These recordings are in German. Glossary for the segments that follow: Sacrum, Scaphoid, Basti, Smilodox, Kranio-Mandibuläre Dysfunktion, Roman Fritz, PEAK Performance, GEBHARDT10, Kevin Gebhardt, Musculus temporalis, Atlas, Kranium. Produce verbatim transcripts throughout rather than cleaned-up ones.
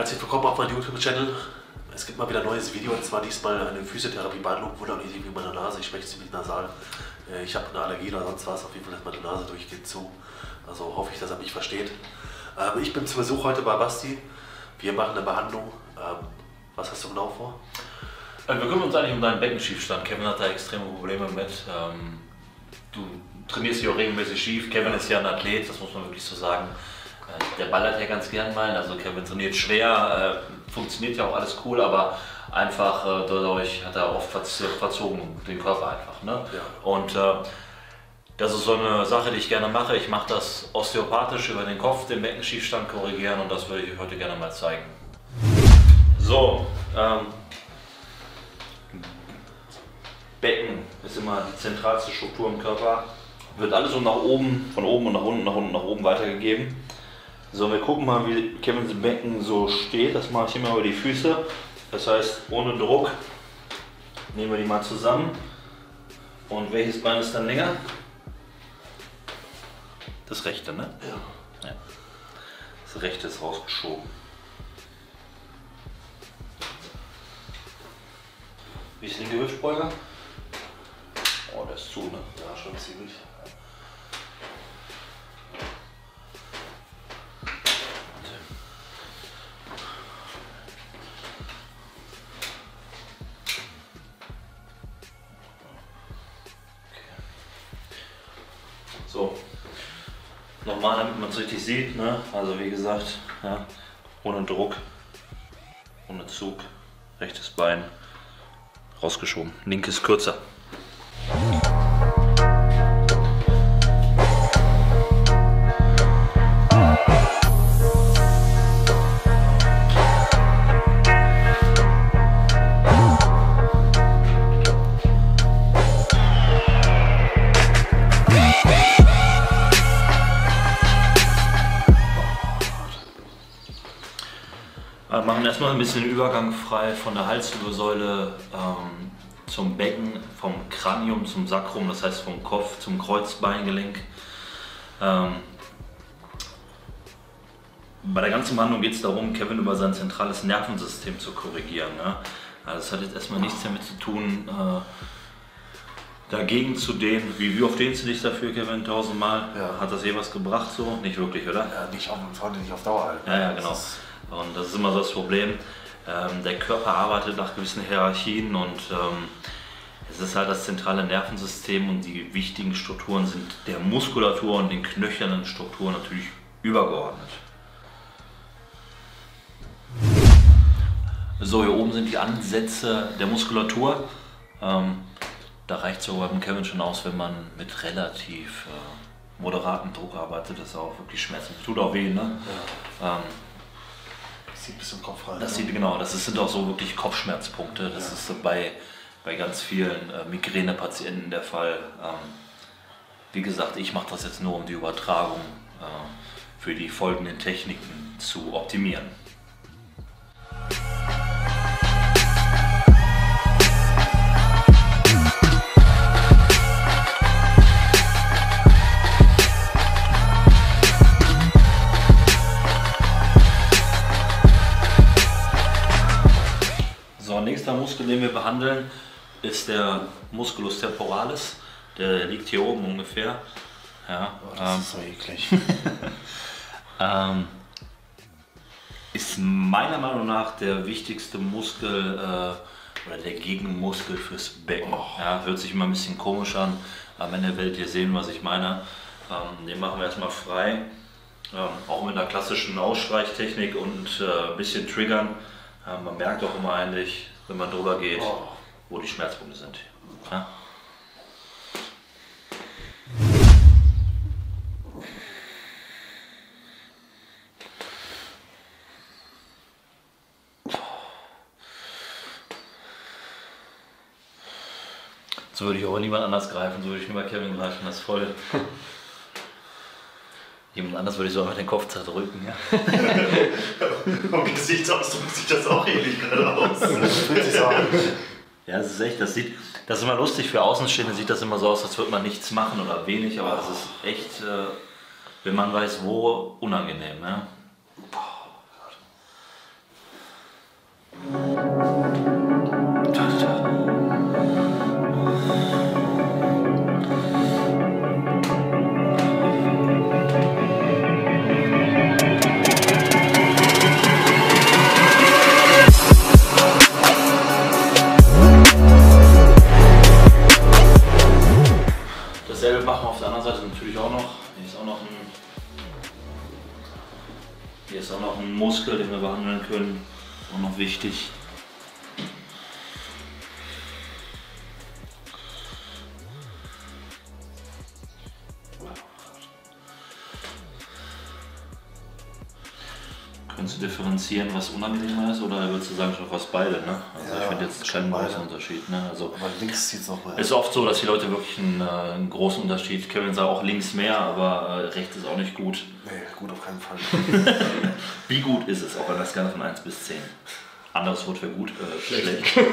Herzlich willkommen auf meinem YouTube-Channel. Es gibt mal wieder ein neues Video, und zwar diesmal eine Physiotherapie-Behandlung. Wundert mich irgendwie meine Nase, ich spreche ziemlich nasal. Ich habe eine Allergie oder sonst was, auf jeden Fall ist meine Nase durchgehend zu. Also hoffe ich, dass er mich versteht. Ich bin zu Besuch heute bei Basti. Wir machen eine Behandlung. Was hast du genau vor? Wir kümmern uns eigentlich um deinen Beckenschiefstand. Kevin hat da extreme Probleme mit. Du trainierst dich auch regelmäßig schief. Kevin ist ja ein Athlet, das muss man wirklich so sagen. Der ballert ja ganz gern mal, also Kevin trainiert schwer, äh, funktioniert ja auch alles cool, aber einfach äh, dadurch hat er oft verz verzogen, den Körper einfach. Ne? Ja. Und äh, das ist so eine Sache, die ich gerne mache. Ich mache das osteopathisch über den Kopf, den Beckenschiefstand korrigieren, und das würde ich heute gerne mal zeigen. So, ähm, Becken ist immer die zentralste Struktur im Körper. Wird alles so nach oben, von oben und nach unten, nach unten, nach oben weitergegeben. So, wir gucken mal, wie Kevins Becken so steht. Das mache ich immer über die Füße. Das heißt, ohne Druck nehmen wir die mal zusammen. Und welches Bein ist dann länger? Das rechte, ne? Ja. Ja. Das rechte ist rausgeschoben. Wie ist die linke Hüftbeuge? Oh, das ist zu, ne? Ja, schon ziemlich. So, nochmal, damit man es richtig sieht, ne? Also wie gesagt, ja, ohne Druck, ohne Zug, rechtes Bein rausgeschoben, linkes kürzer. Wir machen erstmal ein bisschen den Übergang frei von der Halswirbelsäule ähm, zum Becken, vom Kranium zum Sacrum, das heißt vom Kopf zum Kreuzbeingelenk. Ähm, bei der ganzen Behandlung geht es darum, Kevin über sein zentrales Nervensystem zu korrigieren. Ne? Also das hat jetzt erstmal nichts damit zu tun, äh, dagegen zu dehnen. Wie, wie oft dehnst du dich dafür, Kevin? Tausendmal? Ja. Hat das je was gebracht so? Nicht wirklich, oder? Ja, nicht auf, nicht auf Dauer halt. Ja, ja, genau. Und das ist immer so das Problem, ähm, der Körper arbeitet nach gewissen Hierarchien, und ähm, es ist halt das zentrale Nervensystem, und die wichtigen Strukturen sind der Muskulatur und den knöchernen Strukturen natürlich übergeordnet. So, hier oben sind die Ansätze der Muskulatur. Ähm, da reicht es sogar beim Kevin schon aus, wenn man mit relativ äh, moderatem Druck arbeitet. Das ist auch wirklich schmerzhaft. Tut auch weh, ne? Ja. Ähm, Sieht ein bisschen Kopf rein, das, ne? Sieht, genau, das sind auch so wirklich Kopfschmerzpunkte. Das ja. ist so bei, bei ganz vielen äh, Migränepatienten der Fall. Ähm, wie gesagt, ich mache das jetzt nur, um die Übertragung äh, für die folgenden Techniken zu optimieren. Nächster Muskel, den wir behandeln, ist der Musculus temporalis. Der liegt hier oben ungefähr. Ja, oh, das ähm, ist so eklig. ähm, ist meiner Meinung nach der wichtigste Muskel äh, oder der Gegenmuskel fürs Becken. Oh. Ja, hört sich immer ein bisschen komisch an. Am Ende werdet ihr sehen, was ich meine. Ähm, den machen wir erstmal frei. Ähm, auch mit einer klassischen Ausstreichtechnik und äh, ein bisschen triggern. Ähm, man merkt auch immer eigentlich, wenn man drüber geht, oh, wo die Schmerzpunkte sind. Ja? So würde ich auch niemand anders greifen, so würde ich nur bei Kevin greifen, das ist voll. Jemand anders würde ich so einfach den Kopf zerdrücken, ja. Vom Gesichtsausdruck sieht das auch ähnlich gerade aus. Ja, das ist echt, das sieht, das ist immer lustig, für Außenstehende sieht das immer so aus, als würde man nichts machen oder wenig, aber das ist echt, wenn man weiß wo, unangenehm, ne? den wir behandeln können. Auch noch wichtig. Kannst du differenzieren, was unangenehmer ist, oder würdest du sagen, schon fast beide, ne? Also ja, ich finde jetzt keinen großen Unterschied, ne? Also aber links sieht's auch ist oft so, dass die Leute wirklich einen, äh, einen großen Unterschied, Kevin sagt auch links mehr, aber äh, rechts ist auch nicht gut. Nee, gut auf keinen Fall. Wie gut ist es, auch an der Skala von eins bis zehn? Anderes Wort für gut, äh, schlecht. schlecht.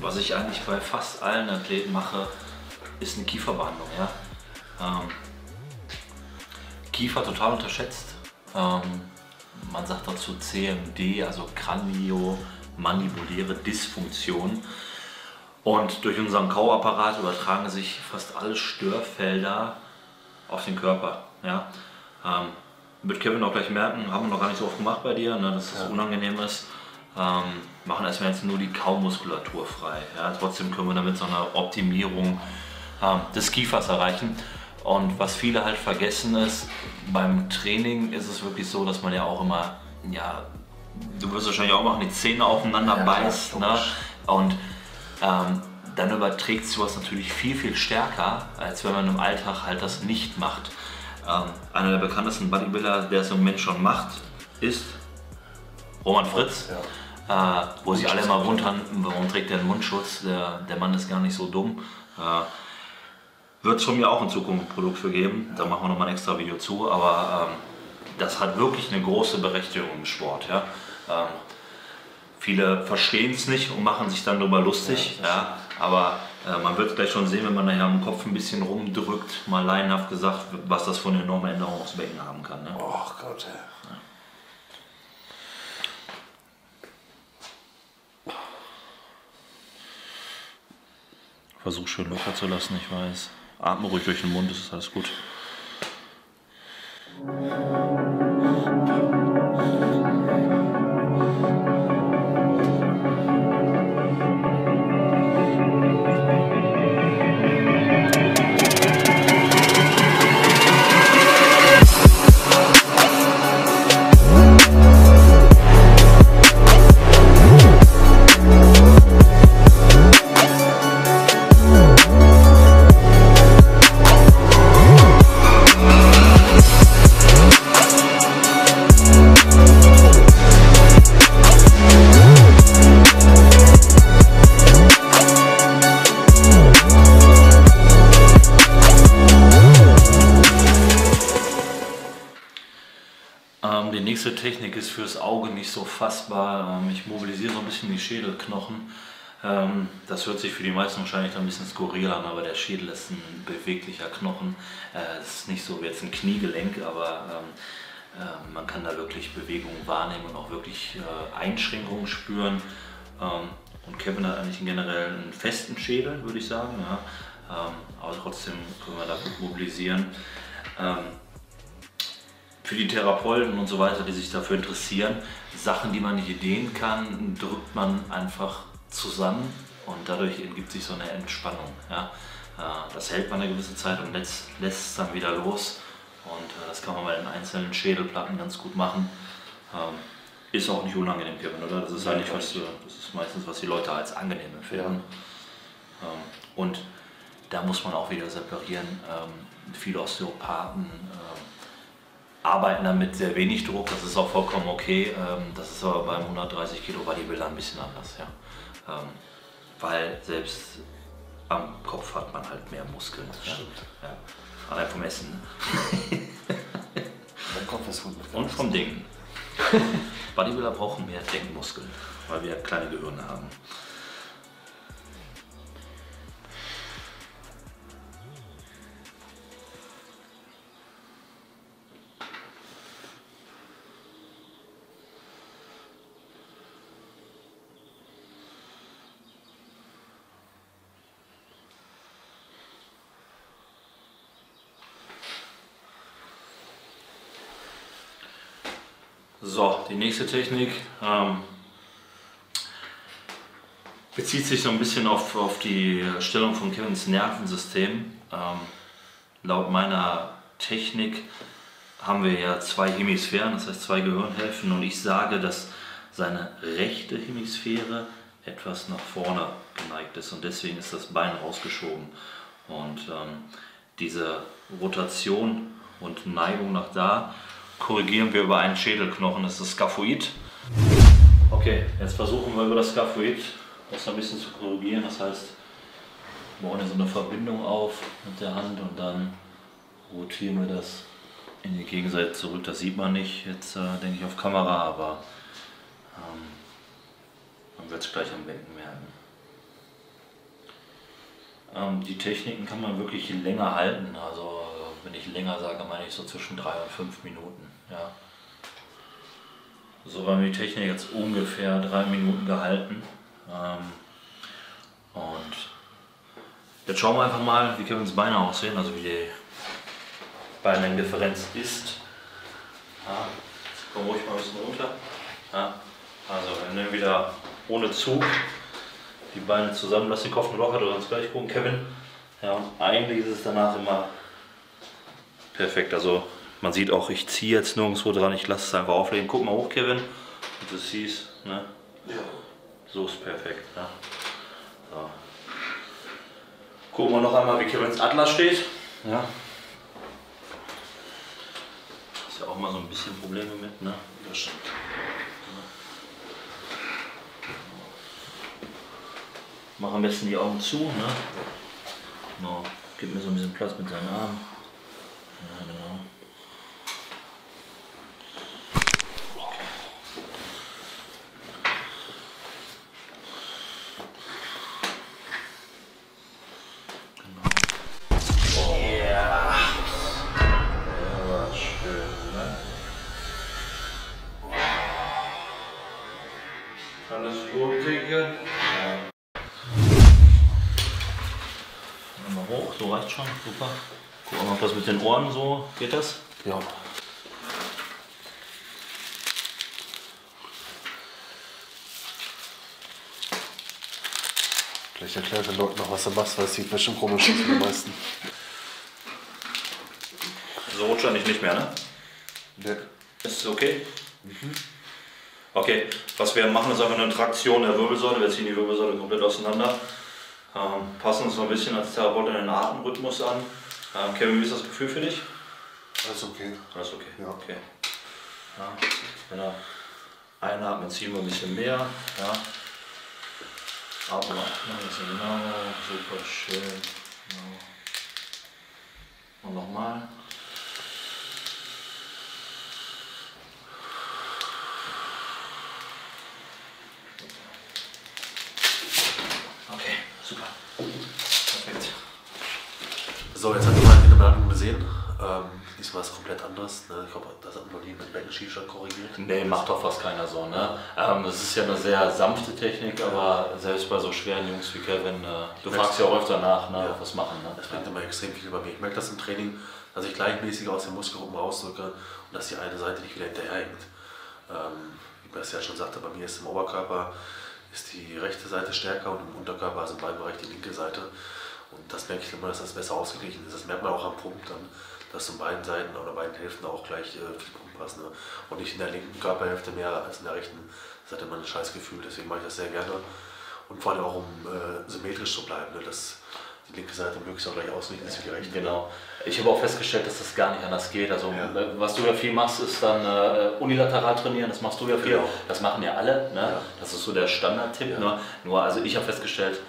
Was ich eigentlich bei fast allen Athleten mache, ist eine Kieferbehandlung. Ja? Ähm, Kiefer total unterschätzt. Ähm, man sagt dazu C M D, also Kranio-Mandibuläre Dysfunktion. Und durch unseren Kauapparat übertragen sich fast alle Störfelder auf den Körper. Ja? Ähm, wird Kevin auch gleich merken, haben wir noch gar nicht so oft gemacht bei dir, ne, dass das ja unangenehm ist. Ähm, machen erstmal jetzt nur die Kaumuskulatur frei. Ja, trotzdem können wir damit so eine Optimierung ähm, des Kiefers erreichen. Und was viele halt vergessen ist, beim Training ist es wirklich so, dass man ja auch immer, ja, du wirst wahrscheinlich auch machen, die Zähne aufeinander ja, beißt. Ne? Und ähm, dann überträgt sich was natürlich viel, viel stärker, als wenn man im Alltag halt das nicht macht. Ähm, einer der bekanntesten Bodybuilder, der es im Moment schon macht, ist Roman Fritz. Ja. Äh, wo sie alle immer wundern, warum trägt der einen Mundschutz, der, der Mann ist gar nicht so dumm. Äh, Wird es von mir auch in Zukunft ein Produkt für geben, da machen wir nochmal ein extra Video zu, aber ähm, das hat wirklich eine große Berechtigung im Sport. Ja? Ähm, viele verstehen es nicht und machen sich dann darüber lustig, ja, ja, aber äh, man wird es gleich schon sehen, wenn man nachher am Kopf ein bisschen rumdrückt, mal laienhaft gesagt, was das für eine enorme Änderung aufs Becken haben kann. Ne? Oh Gott, ja. Ja. Versuch schön locker zu lassen, ich weiß. Atme ruhig durch den Mund, das ist alles gut. Die nächste Technik ist fürs Auge nicht so fassbar. Ich mobilisiere so ein bisschen die Schädelknochen. Das hört sich für die meisten wahrscheinlich ein bisschen skurril an, aber der Schädel ist ein beweglicher Knochen. Es ist nicht so wie jetzt ein Kniegelenk, aber man kann da wirklich Bewegungen wahrnehmen und auch wirklich Einschränkungen spüren. Und Kevin hat eigentlich generell einen festen Schädel, würde ich sagen. Aber trotzdem können wir da gut mobilisieren. Für die Therapeuten und so weiter, die sich dafür interessieren, Sachen, die man nicht dehnen kann, drückt man einfach zusammen und dadurch entgibt sich so eine Entspannung. Ja? Das hält man eine gewisse Zeit und lässt, lässt es dann wieder los. Und das kann man bei den einzelnen Schädelplatten ganz gut machen. Ist auch nicht unangenehm, Kevin, oder? Das ist ja, eigentlich was, das ist meistens, was die Leute als angenehm empfinden. Ja. Und da muss man auch wieder separieren. Viele Osteopathen arbeiten damit sehr wenig Druck, das ist auch vollkommen okay. Das ist aber beim hundertdreißig Kilo Bodybuilder ein bisschen anders. Ja. Weil selbst am Kopf hat man halt mehr Muskeln. Das stimmt. Ja. Allein vom Essen. Der Kopf ist gut mit und vom Denken. Bodybuilder brauchen mehr Denkmuskeln, weil wir kleine Gehirne haben. So, die nächste Technik ähm, bezieht sich so ein bisschen auf, auf die Stellung von Kevins Nervensystem. Ähm, laut meiner Technik haben wir ja zwei Hemisphären, das heißt zwei Gehirnhälften, und ich sage, dass seine rechte Hemisphäre etwas nach vorne geneigt ist und deswegen ist das Bein rausgeschoben. Und ähm, diese Rotation und Neigung nach da korrigieren wir über einen Schädelknochen, das ist das Scaphoid. Okay, jetzt versuchen wir über das Scaphoid das ein bisschen zu korrigieren. Das heißt, wir bauen hier so eine Verbindung auf mit der Hand und dann rotieren wir das in die Gegenseite zurück. Das sieht man nicht, jetzt äh, denke ich auf Kamera, aber ähm, man wird es gleich am Becken merken. Ähm, die Techniken kann man wirklich länger halten, also wenn ich länger sage, meine ich so zwischen drei und fünf Minuten. Ja. So haben wir die Technik jetzt ungefähr drei Minuten gehalten. Ähm, und jetzt schauen wir einfach mal, wie Kevins Beine aussehen, also wie die Beinlängendifferenz ist. Ja, jetzt kommen wir ruhig mal ein bisschen runter. Ja, also wir nehmen wieder ohne Zug die Beine zusammen, lass den Kopf nur locker, du kannst gleich gucken, Kevin. Ja, und eigentlich ist es danach immer perfekt, also man sieht auch, ich ziehe jetzt nirgendwo dran, ich lasse es einfach auflegen. Guck mal hoch, Kevin, und du siehst, ne? Ja. So ist perfekt. Ja. So. Gucken wir noch einmal, wie Kevins Atlas steht. Ja. Ist ja auch mal so ein bisschen Probleme mit, ne? Das stimmt. Mach am besten die Augen zu, ne? Genau. Gib mir so ein bisschen Platz mit seinen Armen. Ja, genau. So reicht schon, super. Gucken wir mal, was mit den Ohren so geht. Das? Ja. Vielleicht erklärt den Leuten noch, was du machst, weil es sieht bestimmt komisch aus für die meisten. So rutscht er nicht, nicht mehr, ne? Ne. Ist okay? Mhm. Okay, was wir machen, ist einfach eine Traktion der Wirbelsäule. Wir ziehen die Wirbelsäule komplett auseinander. Ähm, passen uns noch ein bisschen als Therapeut in den Atemrhythmus an. Ähm, Kevin, wie ist das Gefühl für dich? Alles okay. Alles okay. Ja. Okay. Ja. Wenn er einatmet, ziehen wir ein bisschen mehr. Ja. Atmen ein bisschen genauer. Super schön. Genau. Und nochmal. Super, perfekt. So, jetzt habt ihr mal eine Behandlung gesehen. Ähm, diesmal ist es komplett anders. Ne? Ich glaube, das hat man noch nie mit Beckenschießstand korrigiert. Nee, macht doch fast keiner so. Ne? Ähm, das ist ja eine sehr sanfte Technik, aber selbst bei so schweren Jungs wie Kevin, äh, du fragst ja auch öfter nach, ne? Ja. Was machen. Ne? Das bringt immer extrem viel bei mir. Ich merke das im Training, dass ich gleichmäßig aus den Muskelgruppen rausdrücke und dass die eine Seite nicht wieder hinterherhängt. Ähm, wie Basti ja schon sagte, bei mir ist im Oberkörper ist die rechte Seite stärker und im Unterkörper, also im Beinbereich, die linke Seite. Und das merke ich immer, dass das besser ausgeglichen ist. Das merkt man auch am Pump dann, dass zu beiden Seiten oder beiden Hälften auch gleich viel äh, Pump passt. Ne? Und nicht in der linken Körperhälfte mehr als in der rechten. Das hat immer ein scheiß Gefühl, deswegen mache ich das sehr gerne. Und vor allem auch, um äh, symmetrisch zu bleiben, ne? Dass die linke Seite möglichst auch gleich ausgeglichen ist wie die rechte. Genau. Ich habe auch festgestellt, dass das gar nicht anders geht. Also ja. Was du ja viel machst, ist dann äh, unilateral trainieren, das machst du ja viel. Genau. Das machen ja alle, ne? Ja. Das ist so der Standardtipp. Ja. Ne? Nur, also ich habe festgestellt,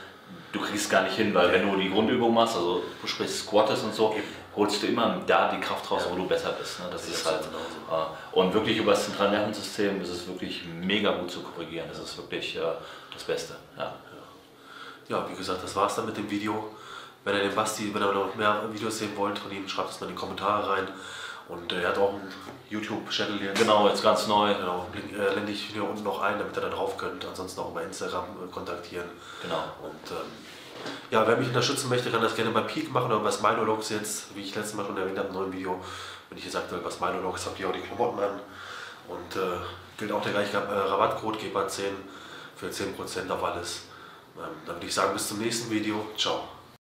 du kriegst es gar nicht hin, weil ja. Wenn du die Grundübung machst, also sprich Squattest und so, holst du immer da die Kraft raus, ja. Wo du besser bist. Ne? Das, das ist halt. Äh, und wirklich über das zentrale Nervensystem ist es wirklich mega gut zu korrigieren. Das ist wirklich äh, das Beste. Ja. Ja, wie gesagt, das war's dann mit dem Video. Wenn ihr den Basti, wenn ihr noch mehr Videos sehen wollt von ihm, schreibt es mal in die Kommentare rein. Und er hat auch einen YouTube-Channel jetzt. Genau, jetzt ganz neu. Genau, blende ich hier unten noch ein, damit ihr da drauf könnt. Ansonsten auch über Instagram kontaktieren. Genau. Und ähm, ja, wer mich unterstützen möchte, kann das gerne bei Peak machen oder bei Smilodox jetzt, wie ich letztes Mal schon erwähnt habe, im neuen Video. Wenn ich gesagt habe, bei Smilodox habt ihr auch die Klamotten an. Und äh, gilt auch der gleiche Rabattcode G E B H A R D T zehn für zehn Prozent auf alles. Ähm, dann würde ich sagen, bis zum nächsten Video. Ciao.